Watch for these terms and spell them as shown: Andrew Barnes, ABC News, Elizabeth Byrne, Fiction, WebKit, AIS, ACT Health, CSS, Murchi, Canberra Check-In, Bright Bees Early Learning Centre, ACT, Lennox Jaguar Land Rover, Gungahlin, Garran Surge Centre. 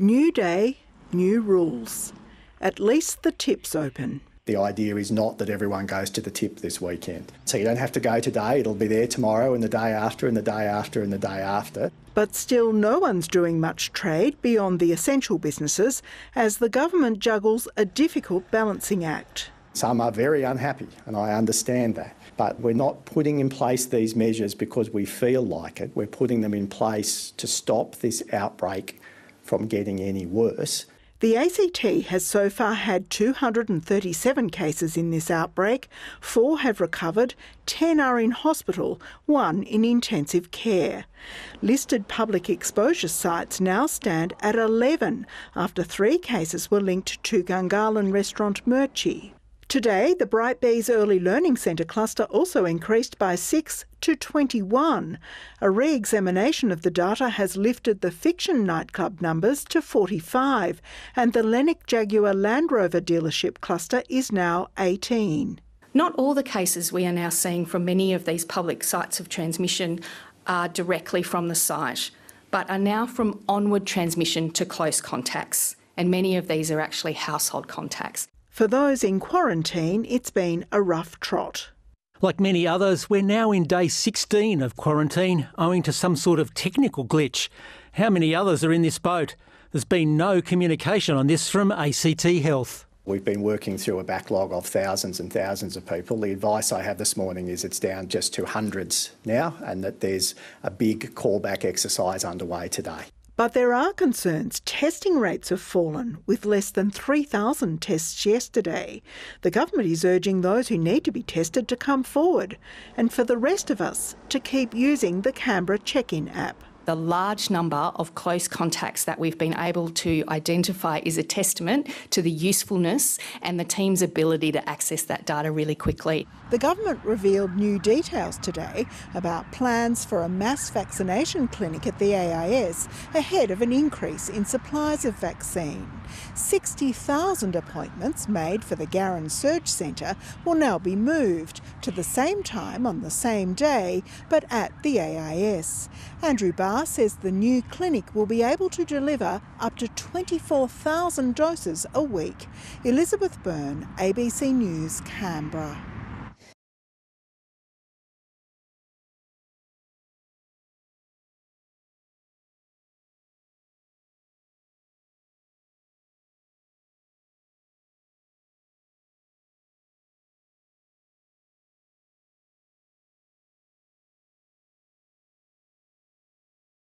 New day, new rules. At least the tip's open. The idea is not that everyone goes to the tip this weekend. So you don't have to go today, it'll be there tomorrow and the day after and the day after and the day after. But still no one's doing much trade beyond the essential businesses as the government juggles a difficult balancing act. Some are very unhappy and I understand that. But we're not putting in place these measures because we feel like it. We're putting them in place to stop this outbreak from getting any worse. The ACT has so far had 237 cases in this outbreak. 4 have recovered, 10 are in hospital, 1 in intensive care. Listed public exposure sites now stand at 11 after 3 cases were linked to Gungahlin restaurant Murchi. Today, the Bright Bees Early Learning Centre cluster also increased by 6 to 21. A re-examination of the data has lifted the Fiction nightclub numbers to 45, and the Lennox Jaguar Land Rover dealership cluster is now 18. Not all the cases we are now seeing from many of these public sites of transmission are directly from the site, but are now from onward transmission to close contacts, and many of these are actually household contacts. For those in quarantine, it's been a rough trot. Like many others, we're now in day 16 of quarantine owing to some sort of technical glitch. How many others are in this boat? There's been no communication on this from ACT Health. We've been working through a backlog of thousands and thousands of people. The advice I have this morning is it's down just to hundreds now and that there's a big callback exercise underway today. But there are concerns. Testing rates have fallen, with less than 3,000 tests yesterday. The government is urging those who need to be tested to come forward, and for the rest of us to keep using the Canberra Check-In app. The large number of close contacts that we've been able to identify is a testament to the usefulness and the team's ability to access that data really quickly. The government revealed new details today about plans for a mass vaccination clinic at the AIS ahead of an increase in supplies of vaccine. 60,000 appointments made for the Garran Surge Centre will now be moved to the same time on the same day, but at the AIS. Andrew Barnes says the new clinic will be able to deliver up to 24,000 doses a week. Elizabeth Byrne, ABC News, Canberra.